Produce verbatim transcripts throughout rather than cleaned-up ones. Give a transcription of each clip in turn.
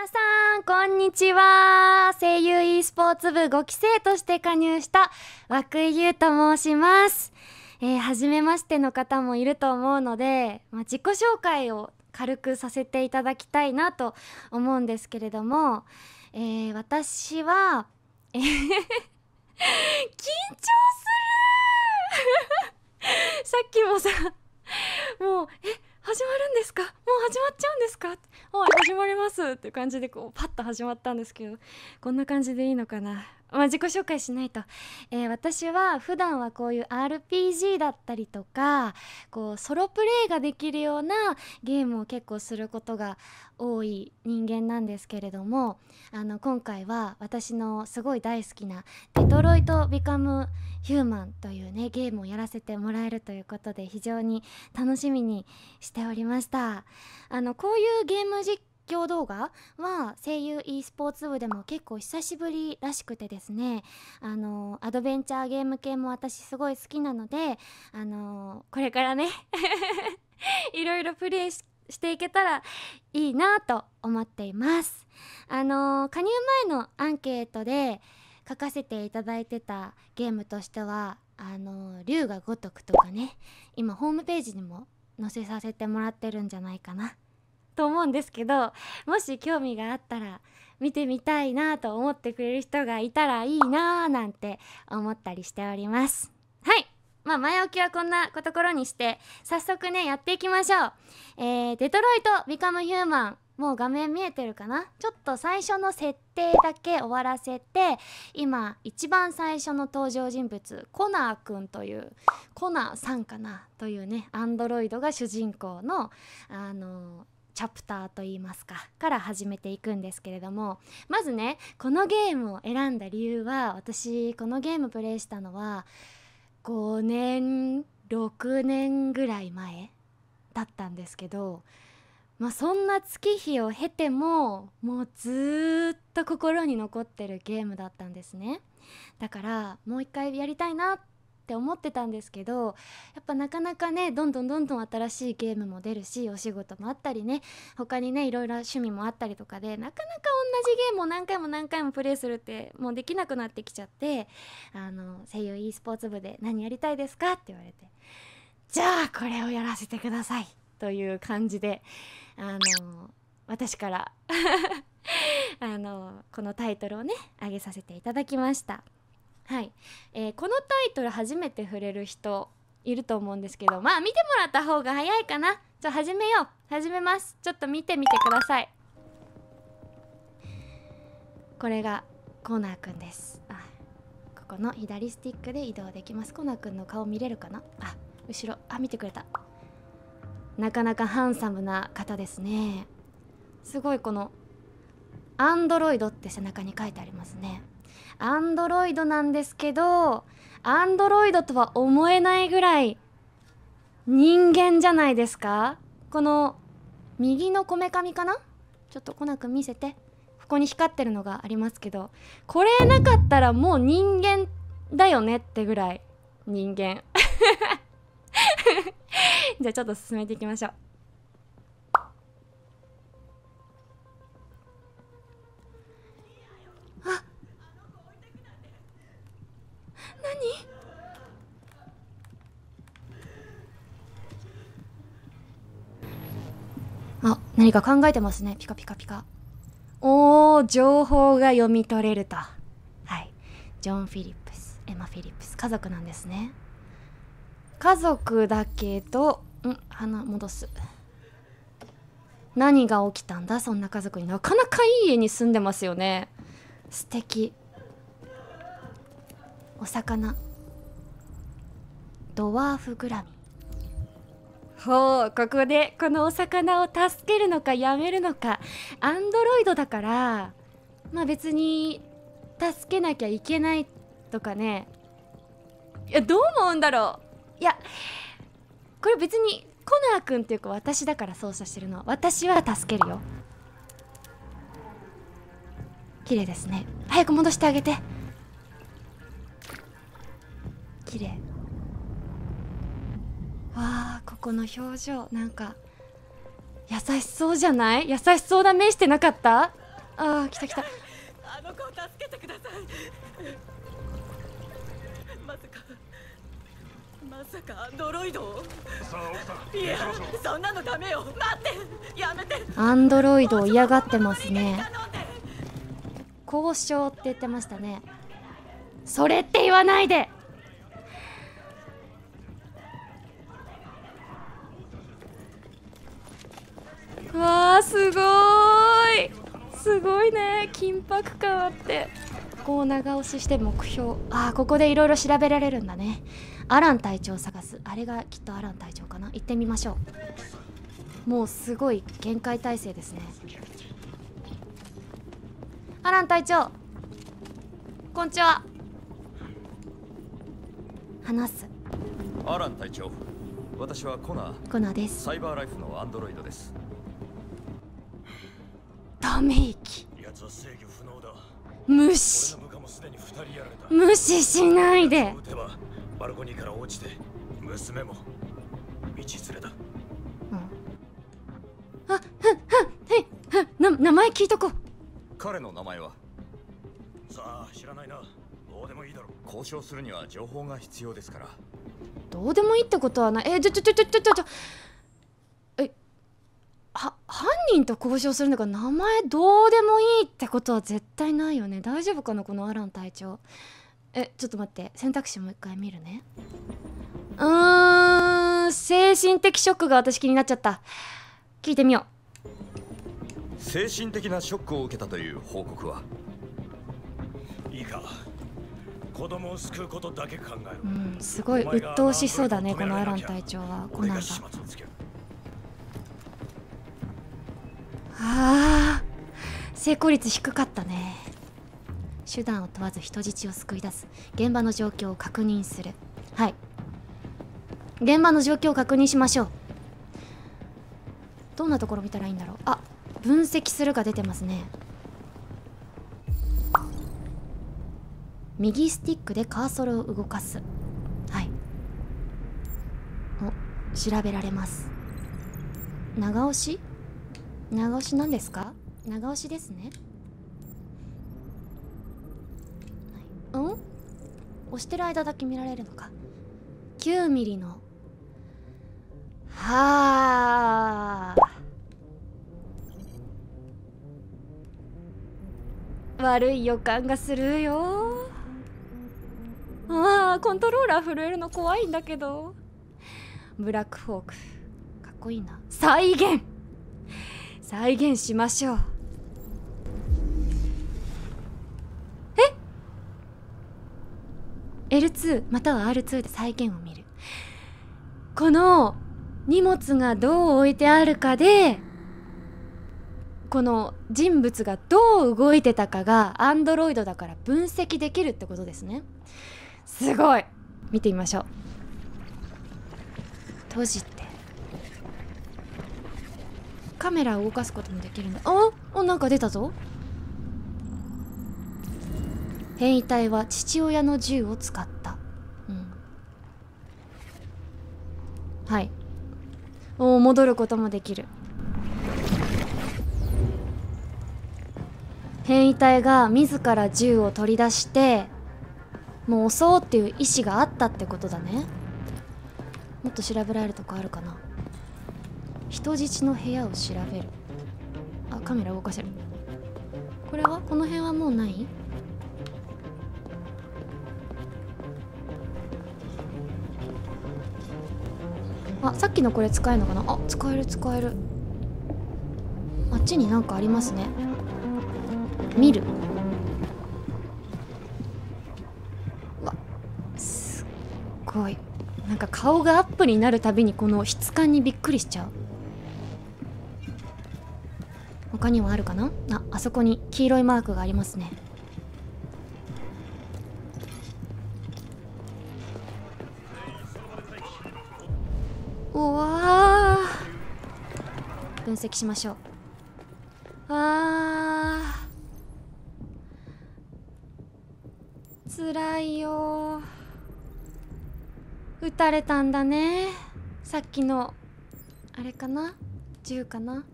皆さんこんにちは。声優 e スポーツ部ごきせいとして加入した涌井優と申します。えー、初めましての方もいると思うので、まあ、自己紹介を軽くさせていただきたいなと思うんですけれども、えー、私はえー、緊張するさっきもさもうえ始まるんですか、もう始まっちゃうんですか、はい始まりますっていう感じでこうパッと始まったんですけど、こんな感じでいいのかな。まあ、自己紹介しないと、えー、私は普段はこういう アールピージー だったりとかこうソロプレイができるようなゲームを結構することが多い人間なんですけれども、あの今回は私のすごい大好きな「デトロイト・ビカム・ヒューマン」というねゲームをやらせてもらえるということで非常に楽しみにしておりました。あのこういうゲーム実実況動画は声優 e スポーツ部でも結構久しぶりらしくてですね、あのアドベンチャーゲーム系も私すごい好きなので、あのこれからねいろいろプレイ し, していけたらいいなと思っています。あの加入前のアンケートで書かせていただいてたゲームとしてはあの龍が如くとかね、今ホームページにも載せさせてもらってるんじゃないかなと思うんですけど、もし興味があったら見てみたいなと思ってくれる人がいたらいいなーなんて思ったりしております。はい、まあ、前置きはこんなところにして早速ねやっていきましょう。えー、デトロイトビカムヒューマン、もう画面見えてるかな。ちょっと最初の設定だけ終わらせて、今一番最初の登場人物コナーくんというコナーさんかなというねアンドロイドが主人公のあのーチャプターといいますかから始めていくんですけれども、まずねこのゲームを選んだ理由は、私このゲームプレイしたのはごねんろくねんぐらい前だったんですけど、まあ、そんな月日を経てももうずっと心に残ってるゲームだったんですね。だからもう一回やりたいなってって思ってたんですけど、やっぱなかなかねどんどんどんどん新しいゲームも出るし、お仕事もあったりね他にねいろいろ趣味もあったりとかで、なかなか同じゲームを何回も何回もプレイするってもうできなくなってきちゃって、あの声優 e スポーツ部で何やりたいですかって言われて、じゃあこれをやらせてくださいという感じで、あの私からあのこのタイトルをね上げさせていただきました。はい、えー、このタイトル初めて触れる人いると思うんですけど、まあ見てもらった方が早いかな。ちょ始めよう、始めます。ちょっと見てみてください。これがコナーくんです。あ、ここの左スティックで移動できます。コナーくんの顔見れるかな。あ、後ろ、あ、見てくれた。なかなかハンサムな方ですね。すごいこのアンドロイドって背中に書いてありますね。アンドロイドなんですけど、アンドロイドとは思えないぐらい人間じゃないですか。この右のこめかみかな、ちょっとコナーくん見せて。ここに光ってるのがありますけど、これなかったらもう人間だよねってぐらい人間じゃあちょっと進めていきましょう。あ、何か考えてますね。ピカピカピカ。おー、情報が読み取れると。はい。ジョン・フィリップス、エマ・フィリップス、家族なんですね。家族だけど、ん、鼻戻す。何が起きたんだ、そんな家族に。なかなかいい家に住んでますよね。素敵。お魚。ドワーフグラミ。ほう、ここでこのお魚を助けるのかやめるのか。アンドロイドだからまあ別に助けなきゃいけないとかね、いやどう思うんだろう。いやこれ別にコナーくんっていうか私だから操作してるの、私は助けるよ。綺麗ですね。早く戻してあげて。綺麗。わあ、ここの表情なんか優しそうじゃない？優しそうな目してなかった？ああ、来た来た。あの子を助けてください。まさかまさかアンドロイドを。さあ、奥さん。いや、そんなのダメよ。待って、やめて。アンドロイドを嫌がってますね。交渉って言ってましたね。それって言わないで。うわー、すごーい、すごいね、緊迫感あって。こう長押しして目標、ああ、ここでいろいろ調べられるんだね。アラン隊長を探す、あれがきっとアラン隊長かな。行ってみましょう。もうすごい限界態勢ですね。アラン隊長、こんにちは。話す。アラン隊長、私はコナー。コナーです。サイバーライフのアンドロイドです。ため息。無視、無視しないで。バルコニーから落ちて、娘も道連れだ。うん、あ、ふんふん、へ、な、名前聞いとこう。彼の名前は。さあ、知らないな。どうでもいいだろう。交渉するには情報が必要ですから。どうでもいいってことはない。え、ちょちょちょちょちょちょ。は犯人と交渉するのが、名前どうでもいいってことは絶対ないよね。大丈夫かな、このアラン隊長。え、ちょっと待って、選択肢もう一回見るね。うーん、精神的ショックが私気になっちゃった。聞いてみよう。精神的なショックを受けたという報告は。いいか、子供を救うことだけ考えろ。うん、すごい鬱陶しそうだね、このアラン隊長は。コナーが。ああ、成功率低かったね。手段を問わず人質を救い出す。現場の状況を確認する。はい、現場の状況を確認しましょう。どんなところ見たらいいんだろう。あ、分析するが出てますね。右スティックでカーソルを動かす。はい、お、調べられます。長押し、長押しなんですか？長押しですね。うん？押してる間だけ見られるのか。きゅうミリの。はあ。悪い予感がするよ。ああ、コントローラー震えるの怖いんだけど。ブラックフォーク。かっこいいな。再現！再現しましょう。え エルツー または アールツー で再現を見る。この荷物がどう置いてあるかで、この人物がどう動いてたかがアンドロイドだから分析できるってことですね。すごい。見てみましょう。閉じてカメラを動かすこともできるんだ。あ、お、なんか出たぞ。変異体は父親の銃を使った。うん。はい。お、戻ることもできる。変異体が自ら銃を取り出して、もう襲おうっていう意思があったってことだね。もっと調べられるとこあるかな。人質の部屋を調べる。あ、カメラ動かせる。これはこの辺はもうない。あ、さっきのこれ使えるのかな。あ、使える使える。あっちになんかありますね。見る。うわ、すっごい。なんか顔がアップになるたびにこの質感にびっくりしちゃう。他にはあるかな。あ、あそこに黄色いマークがありますね。うわー、分析しましょう。あー、つらいよ。撃たれたんだね。さっきのあれかな、銃かな。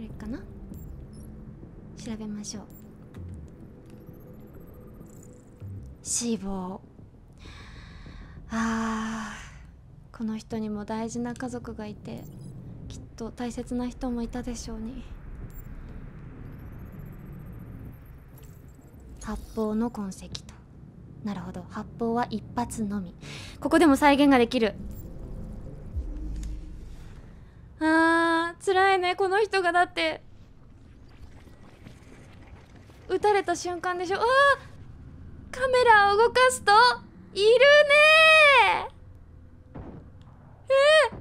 これかな、調べましょう。死亡。あー、この人にも大事な家族がいて、きっと大切な人もいたでしょうに。発砲の痕跡と。なるほど、発砲は一発のみ。ここでも再現ができる。あー、辛いね。この人がだって撃たれた瞬間でしょ。あー、カメラを動かすといるねー。えー、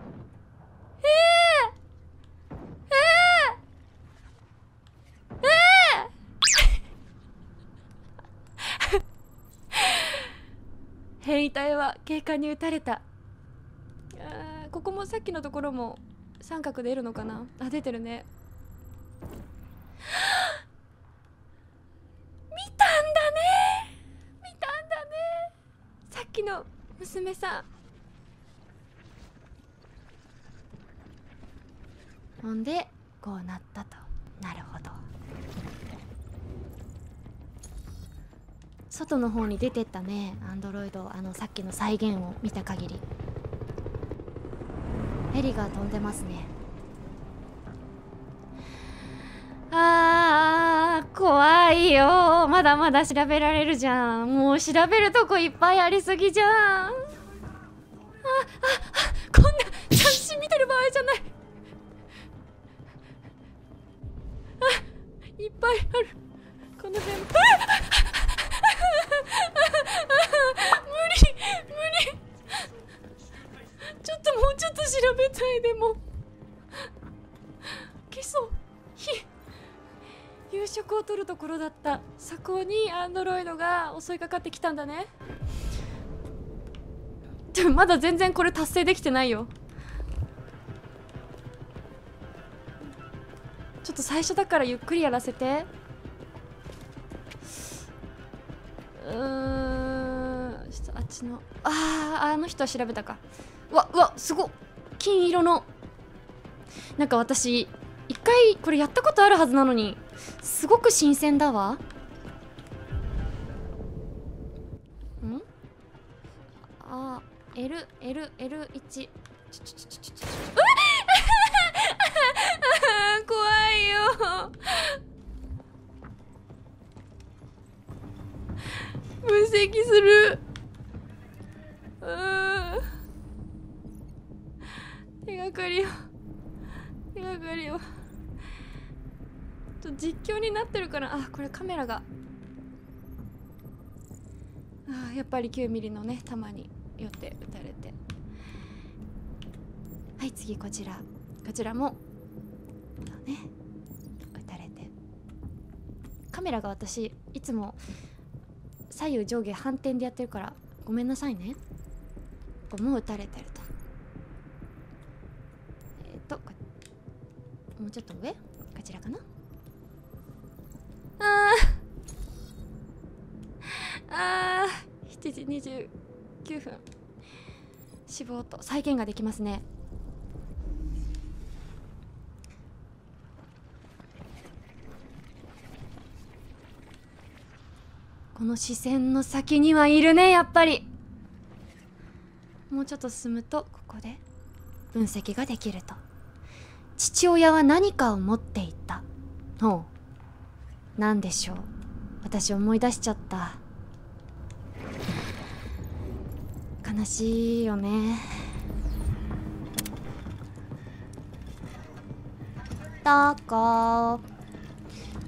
えー、変異体は警官に撃たれた。ここもさっきのところも三角で出るのかな。あ、出てるね。見たんだね、見たんだね、さっきの娘さん。ほんでこうなったと。なるほど、外の方に出てったね、アンドロイド。あのさっきの再現を見た限り、ヘリが飛んでますね。あー、怖いよ。まだまだ調べられるじゃん。もう調べるとこいっぱいありすぎじゃん。ああ、あ、こんな雑誌見てる場合じゃない。あ、いっぱいある、この辺。あ、無理無理。ちょっともうちょっと調べたい。でも基礎ひ夕食をとるところだった。そこにアンドロイドが襲いかかってきたんだね。でもまだ全然これ達成できてないよ。ちょっと最初だからゆっくりやらせて。うーん、ちょっとあっちの、ああ、あの人は調べたか。うわうわ、すごっ、金色の。なんか私一回これやったことあるはずなのに、すごく新鮮だわ。んあー、 エルエルエルワン。 ちょちょちょちょちょ、うわ怖いよ。分析する。うーん、手がかりを手がかりをちょっと実況になってるから。あ、これカメラが、あ、やっぱりきゅうミリのね弾によって撃たれて。はい、次こちら。こちらもね撃たれて。カメラが私いつも左右上下反転でやってるからごめんなさいね。ここも打たれてると。えっとこもうちょっと上、こちらかな。あーあー、しちじにじゅうきゅうふん。死亡と再現ができますね。この視線の先にはいるね、やっぱり。もうちょっと進むとここで分析ができると。父親は何かを持っていた。ほう、何でしょう。私思い出しちゃった。悲しいよね。どこー。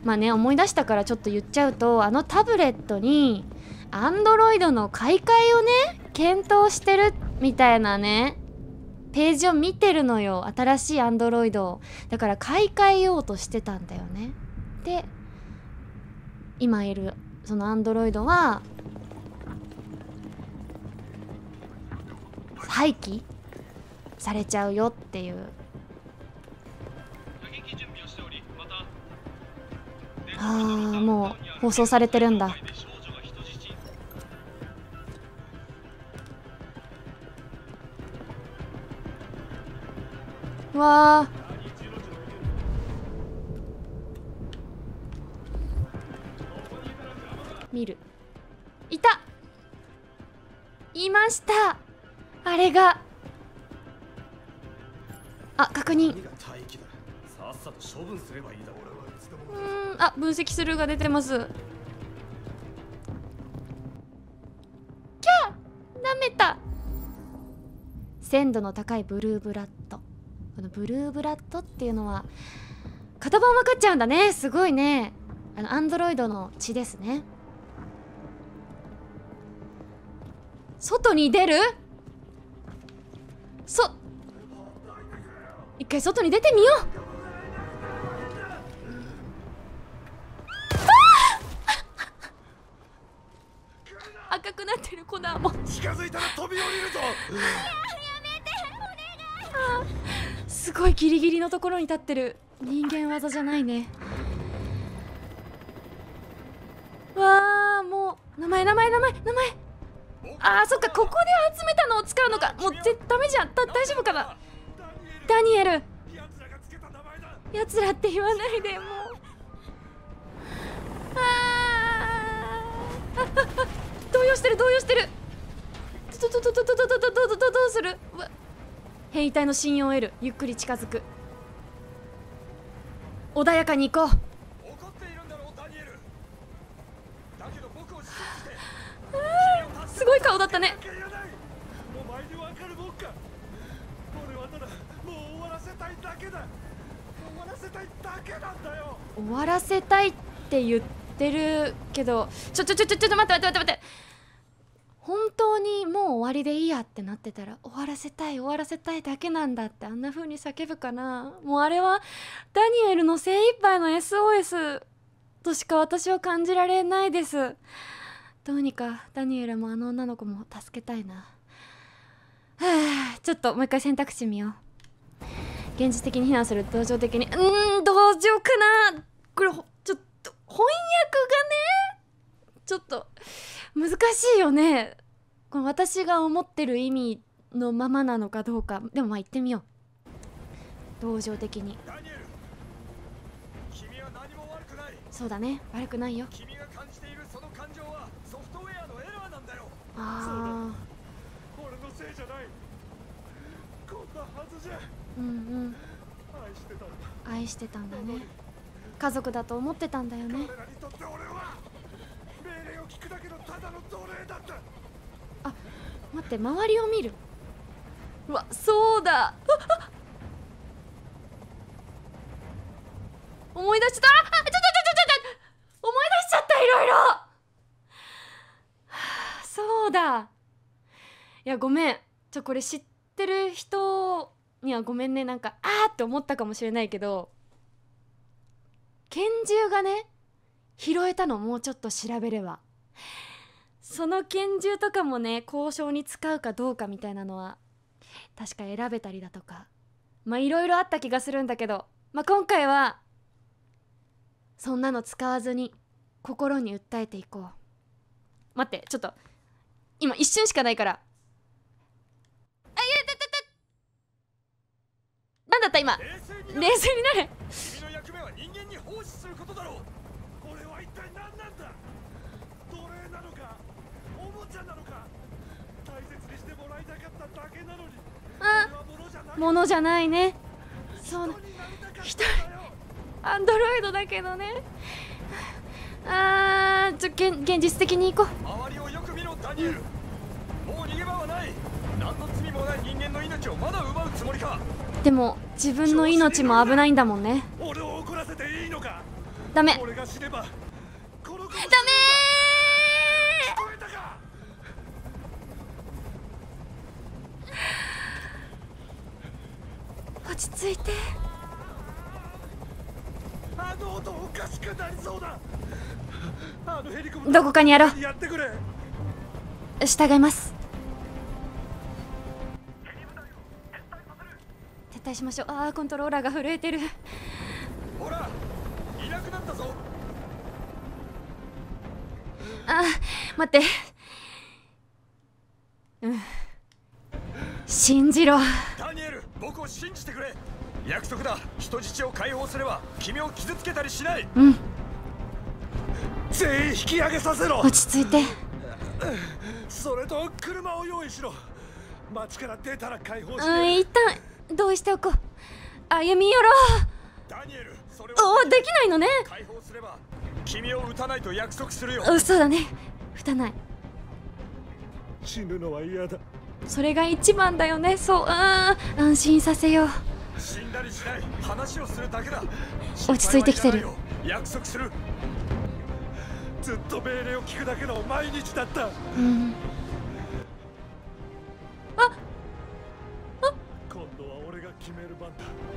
まあね、思い出したからちょっと言っちゃうと、あのタブレットにアンドロイドの買い替えをね検討してるみたいなねページを見てるのよ。新しいアンドロイドをだから買い替えようとしてたんだよね。で今いるそのアンドロイドは廃棄されちゃうよっていう。ああ、もう放送されてるんだ。わあ、見る。いた、いました。あれが、あ、確認。うん、あ、分析するが出てます。キャー、なめた。鮮度の高いブルーブラッド。このブルーブラッドっていうのは型番分かっちゃうんだね。すごいね。あのアンドロイドの血ですね。外に出る？そ、一回外に出てみよう。あ赤くなってる、粉も近づいたら飛び降りるぞ。すごいギリギリのところに立ってる。人間技じゃないね。わあ、もう名前名前名前名前。あー、そっか、ここで集めたのを使うのか。もう絶対ダメじゃん。大丈夫かな、ダニエル。やつらって言わないで、もう。ああ、動揺してる動揺してる。どどどどどどどどどどどうする？兵隊の信用を得る。ゆっくり近づく。穏やかに行こう。怒っているんだろう、ダニエル。だけど僕を信じて。すごい顔だったね。お前にわかるもんか。俺はただもう終わらせたいだけだ。終わらせたいだけなんだよ。終わらせたいって言ってるけど、ちょちょちょちょちょっと待って待って待って。本当にもう終わりでいいやってなってたら、終わらせたい終わらせたいだけなんだってあんな風に叫ぶかな。もうあれはダニエルの精一杯の エスオーエス としか私は感じられないです。どうにかダニエルもあの女の子も助けたいな。はあ、ちょっともう一回選択肢見よう。現実的に避難する、同情的に、うーん、同情かな。これちょっと翻訳がねちょっと難しいよね。この私が思ってる意味のままなのかどうか。でもまあ言ってみよう。同情的に、そうだね、悪くないよ。ああ、うんうん、愛してたんだね。家族だと思ってたんだよね。あ、待って、周りを見る。うわ、そうだ、思い出した。あ、ちょちょちょちょちょ、思い出しちゃった、いろいろ。はあ、そうだ。いや、ごめん、ちょ、これ知ってる人にはごめんね。なんかあーって思ったかもしれないけど、拳銃がね拾えたの。もうちょっと調べれば、その拳銃とかもね交渉に使うかどうかみたいなのは確か選べたりだとか、まあいろいろあった気がするんだけど、まあ今回はそんなの使わずに心に訴えていこう。待って、ちょっと今一瞬しかないから。なんだった今、冷静になれ。君の役目は人間に奉仕することだろう。俺は一体何なんだ。奴隷なのかおもちゃなのか、大切にしてもらいたかっただけなのに。あ、ものじゃないね。そう、人、アンドロイドだけどね。あー、ちょ、現、現実的に行こう。周りをよく見ろ、ダニエル。もう逃げ場はない。何の罪もない人間の命をまだ奪うつもりか。でも自分の命も危ないんだもんね。俺を怒らせていいのか。ダメ。俺が死ねばこの子も死ぬんだ。ダメー。聞こえたか。落ち着いて。あの音おかしくなりそうだ。あのヘリコプターどこかにやろう。やってくれ。従います。対しましょう。ああ、コントローラーが震えてる。ほら、いなくなったぞ。ああ、待って。うん。信じろ。ダニエル、僕を信じてくれ。約束だ。人質を解放すれば君を傷つけたりしない。うん。全員引き上げさせろ。落ち着いて。それと車を用意しろ。町から出たら解放して。うん、一旦どうしておこう。歩み寄ろう。ダニエル、それは。お、できないのね。解放すれば君を撃たないと約束するよ。嘘だね。撃たない。死ぬのは嫌だ。それが一番だよね。そう、うん、安心させよう。死んだりしない。話をするだけだ。落ち着いてきてる。約束する。ずっと命令を聞くだけの毎日だった。うん。あ、あ、今度は俺が決める番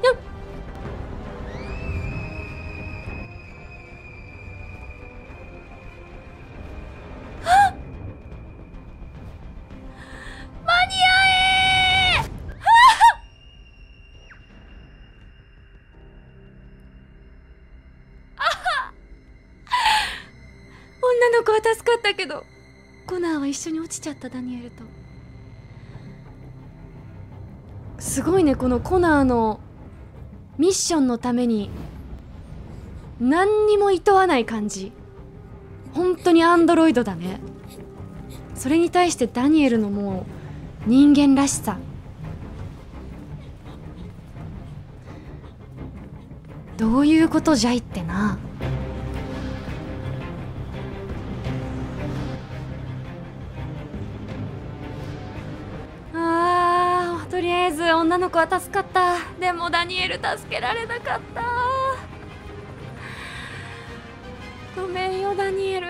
だ。よっ。助かったけど、コナーは一緒に落ちちゃったダニエルと。すごいね、このコナーのミッションのために何にも厭わない感じ。本当にアンドロイドだね。それに対してダニエルのもう人間らしさ。どういうことじゃいってな。女の子は助かった。でもダニエル助けられなかった。ごめんよダニエル。